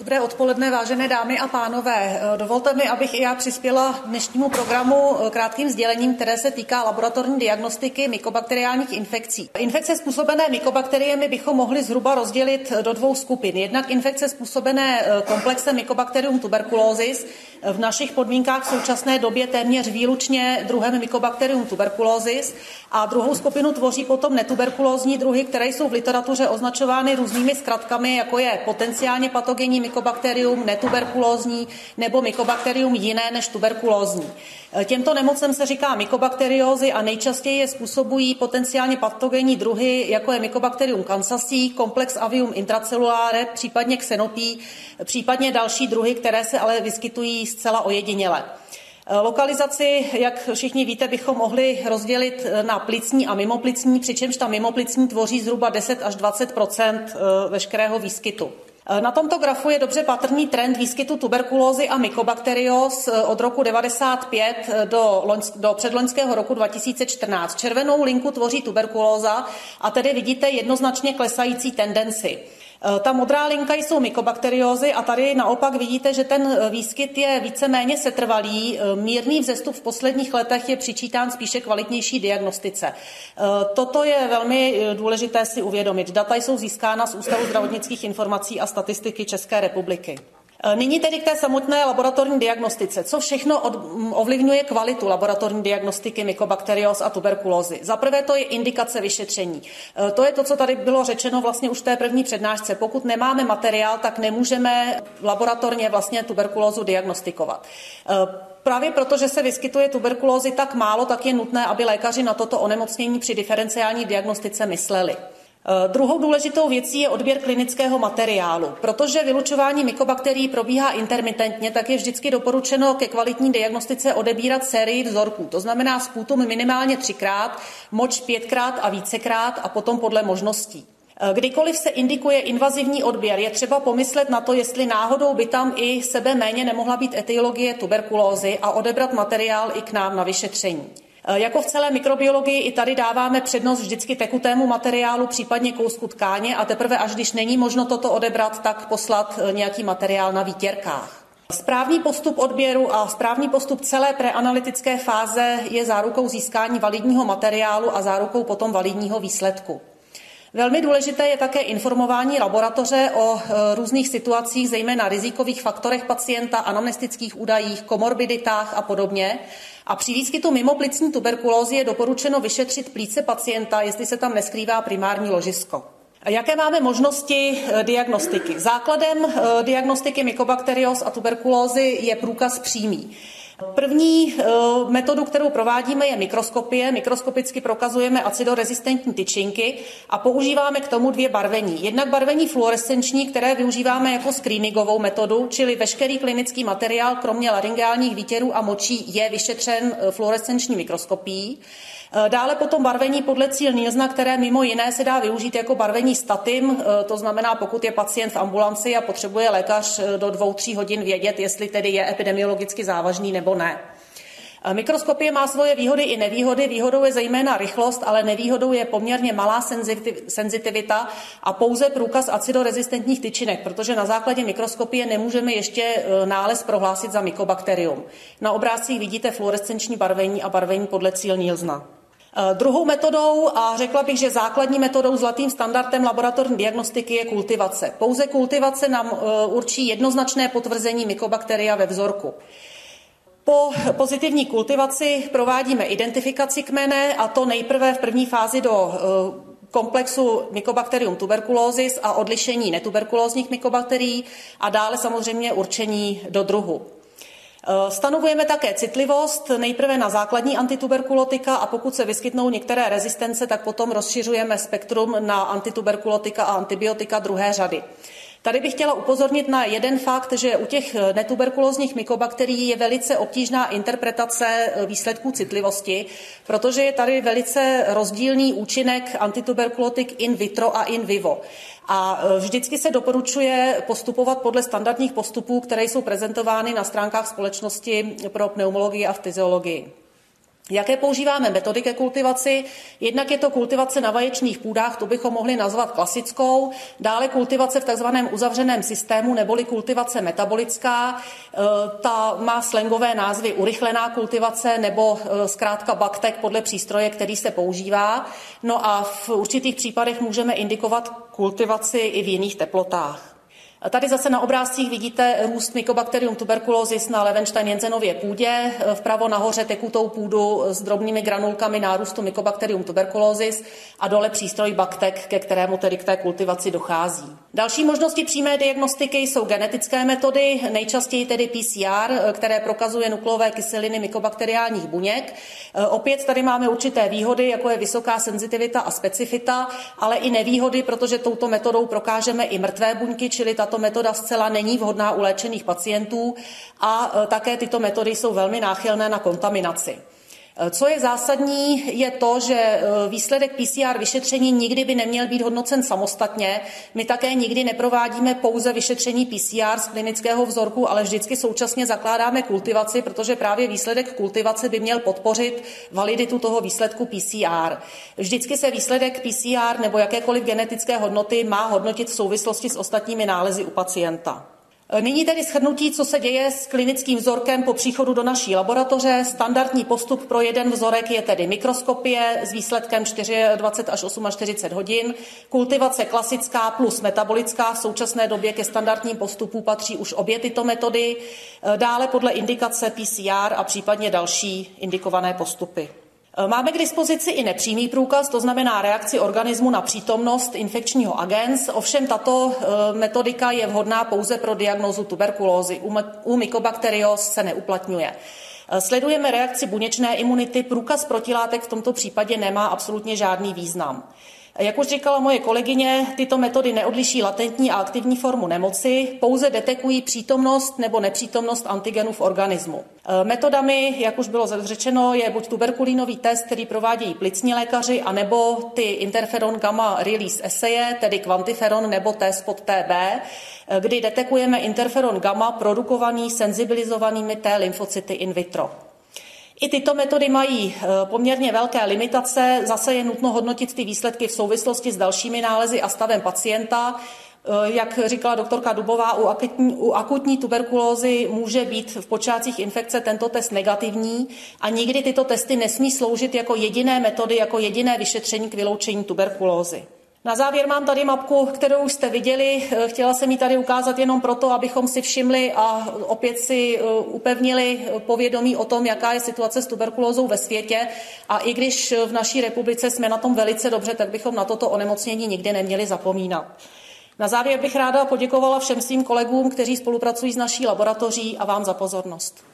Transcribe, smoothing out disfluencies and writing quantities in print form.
Dobré odpoledne, vážené dámy a pánové. Dovolte mi, abych i já přispěla dnešnímu programu krátkým sdělením, které se týká laboratorní diagnostiky mykobakteriálních infekcí. Infekce způsobené mykobakteriemi bychom mohli zhruba rozdělit do dvou skupin. Jednak infekce způsobené komplexem Mycobacterium tuberculosis, v našich podmínkách v současné době téměř výlučně druhem Mycobacterium tuberculosis, a druhou skupinu tvoří potom netuberkulózní druhy, které jsou v literatuře označovány různými zkratkami, jako je potenciálně patogenní Mycobacterium, netuberkulózní nebo Mycobacterium jiné než tuberkulózní. Těmto nemocem se říká mykobakteriózy a nejčastěji je způsobují potenciálně patogenní druhy, jako je Mycobacterium kansasii, komplex avium intracellulare, případně xenopi, případně další druhy, které se ale vyskytují zcela ojediněle. Lokalizaci, jak všichni víte, bychom mohli rozdělit na plicní a mimoplicní, přičemž ta mimoplicní tvoří zhruba 10 až 20 % veškerého výskytu. Na tomto grafu je dobře patrný trend výskytu tuberkulózy a mykobakterióz od roku 1995 do předloňského roku 2014. Červenou linku tvoří tuberkulóza, a tedy vidíte jednoznačně klesající tendenci. Ta modrá linka jsou mykobakteriózy a tady naopak vidíte, že ten výskyt je víceméně setrvalý. Mírný vzestup v posledních letech je přičítán spíše kvalitnější diagnostice. Toto je velmi důležité si uvědomit. Data jsou získána z Ústavu zdravotnických informací a statistiky České republiky. Nyní tedy k té samotné laboratorní diagnostice. Co všechno ovlivňuje kvalitu laboratorní diagnostiky mykobakterióz a tuberkulózy? Za prvé to je indikace vyšetření. To je to, co tady bylo řečeno vlastně už v té první přednášce. Pokud nemáme materiál, tak nemůžeme laboratorně vlastně tuberkulózu diagnostikovat. Právě proto, že se vyskytuje tuberkulózy tak málo, tak je nutné, aby lékaři na toto onemocnění při diferenciální diagnostice mysleli. Druhou důležitou věcí je odběr klinického materiálu. Protože vylučování mykobakterií probíhá intermitentně, tak je vždycky doporučeno ke kvalitní diagnostice odebírat sérii vzorků. To znamená sputum minimálně 3x, moč 5x a vícekrát a potom podle možností. Kdykoliv se indikuje invazivní odběr, je třeba pomyslet na to, jestli náhodou by tam i sebe méně nemohla být etiologie tuberkulózy a odebrat materiál i k nám na vyšetření. Jako v celé mikrobiologii i tady dáváme přednost vždycky tekutému materiálu, případně kousku tkáně, a teprve až když není možno toto odebrat, tak poslat nějaký materiál na výtěrkách. Správný postup odběru a správný postup celé preanalytické fáze je zárukou získání validního materiálu a zárukou potom validního výsledku. Velmi důležité je také informování laboratoře o různých situacích, zejména rizikových faktorech pacienta, anamnestických údajích, komorbiditách a podobně. A při výskytu mimoplicní tuberkulózy je doporučeno vyšetřit plíce pacienta, jestli se tam neskrývá primární ložisko. Jaké máme možnosti diagnostiky? Základem diagnostiky mykobakterióz a tuberkulózy je průkaz přímý. První metodu, kterou provádíme, je mikroskopie. Mikroskopicky prokazujeme acidorezistentní tyčinky a používáme k tomu dvě barvení. Jednak barvení fluorescenční, které využíváme jako screeningovou metodu, čili veškerý klinický materiál, kromě laryngeálních výtěrů a močí, je vyšetřen fluorescenční mikroskopií. Dále potom barvení podle Ziehl-Neelsena, které mimo jiné se dá využít jako barvení statim, to znamená, pokud je pacient v ambulanci a potřebuje lékař do 2-3 hodin vědět, jestli tedy je epidemiologicky závažný nebo ne. Mikroskopie má svoje výhody i nevýhody. Výhodou je zejména rychlost, ale nevýhodou je poměrně malá senzitivita a pouze průkaz acidorezistentních tyčinek, protože na základě mikroskopie nemůžeme ještě nález prohlásit za mykobakterium. Na obrázcích vidíte fluorescenční barvení a barvení podle Ziehl-Neelsena. Druhou metodou, a řekla bych, že základní metodou, zlatým standardem laboratorní diagnostiky, je kultivace. Pouze kultivace nám určí jednoznačné potvrzení mykobakteria ve vzorku. Po pozitivní kultivaci provádíme identifikaci kmene, a to nejprve v první fázi do komplexu Mycobacterium tuberculosis a odlišení netuberkulózních mykobakterií a dále samozřejmě určení do druhu. Stanovujeme také citlivost, nejprve na základní antituberkulotika, a pokud se vyskytnou některé rezistence, tak potom rozšiřujeme spektrum na antituberkulotika a antibiotika druhé řady. Tady bych chtěla upozornit na jeden fakt, že u těch netuberkulózních mykobakterií je velice obtížná interpretace výsledků citlivosti, protože je tady velice rozdílný účinek antituberkulotik in vitro a in vivo. A vždycky se doporučuje postupovat podle standardních postupů, které jsou prezentovány na stránkách Společnosti pro pneumologii a fyziologii. Jaké používáme metody ke kultivaci? Jednak je to kultivace na vaječných půdách, tu bychom mohli nazvat klasickou, dále kultivace v takzvaném uzavřeném systému neboli kultivace metabolická, ta má slangové názvy urychlená kultivace nebo zkrátka Bactec podle přístroje, který se používá. No a v určitých případech můžeme indikovat kultivaci i v jiných teplotách. Tady zase na obrázcích vidíte růst Mycobacterium tuberculosis na Levenstein-Jensenově půdě, vpravo nahoře tekutou půdu s drobnými granulkami nárůstu Mycobacterium tuberculosis a dole přístroj Bactec, ke kterému tedy k té kultivaci dochází. Další možnosti přímé diagnostiky jsou genetické metody, nejčastěji tedy PCR, které prokazuje nukleové kyseliny mykobakteriálních buněk. Opět tady máme určité výhody, jako je vysoká senzitivita a specifita, ale i nevýhody, protože touto metodou prokážeme i mrtvé buňky, čili tato metoda zcela není vhodná u léčených pacientů a také tyto metody jsou velmi náchylné na kontaminaci. Co je zásadní, je to, že výsledek PCR vyšetření nikdy by neměl být hodnocen samostatně. My také nikdy neprovádíme pouze vyšetření PCR z klinického vzorku, ale vždycky současně zakládáme kultivaci, protože právě výsledek kultivace by měl podpořit validitu toho výsledku PCR. Vždycky se výsledek PCR nebo jakékoliv genetické hodnoty má hodnotit v souvislosti s ostatními nálezy u pacienta. Nyní tedy shrnutí, co se děje s klinickým vzorkem po příchodu do naší laboratoře. Standardní postup pro jeden vzorek je tedy mikroskopie s výsledkem 24 až 48 hodin. Kultivace klasická plus metabolická. V současné době ke standardním postupům patří už obě tyto metody. Dále podle indikace PCR a případně další indikované postupy. Máme k dispozici i nepřímý průkaz, to znamená reakci organismu na přítomnost infekčního agens, ovšem tato metodika je vhodná pouze pro diagnózu tuberkulózy, u mycobacterios se neuplatňuje. Sledujeme reakci buněčné imunity, průkaz protilátek v tomto případě nemá absolutně žádný význam. Jak už říkala moje kolegyně, tyto metody neodliší latentní a aktivní formu nemoci, pouze detekují přítomnost nebo nepřítomnost antigenů v organismu. Metodami, jak už bylo řečeno, je buď tuberkulínový test, který provádějí plicní lékaři, anebo ty Interferon-gamma release assaye, tedy Quantiferon nebo test pod TB, kdy detekujeme Interferon-gamma produkovaný senzibilizovanými T-lymfocyty in vitro. I tyto metody mají poměrně velké limitace, zase je nutno hodnotit ty výsledky v souvislosti s dalšími nálezy a stavem pacienta. Jak říkala doktorka Dubová, u akutní tuberkulózy může být v počátcích infekce tento test negativní a nikdy tyto testy nesmí sloužit jako jediné metody, jako jediné vyšetření k vyloučení tuberkulózy. Na závěr mám tady mapku, kterou jste viděli. Chtěla jsem ji tady ukázat jenom proto, abychom si všimli a opět si upevnili povědomí o tom, jaká je situace s tuberkulózou ve světě. A i když v naší republice jsme na tom velice dobře, tak bychom na toto onemocnění nikdy neměli zapomínat. Na závěr bych ráda poděkovala všem svým kolegům, kteří spolupracují s naší laboratoří a vám za pozornost.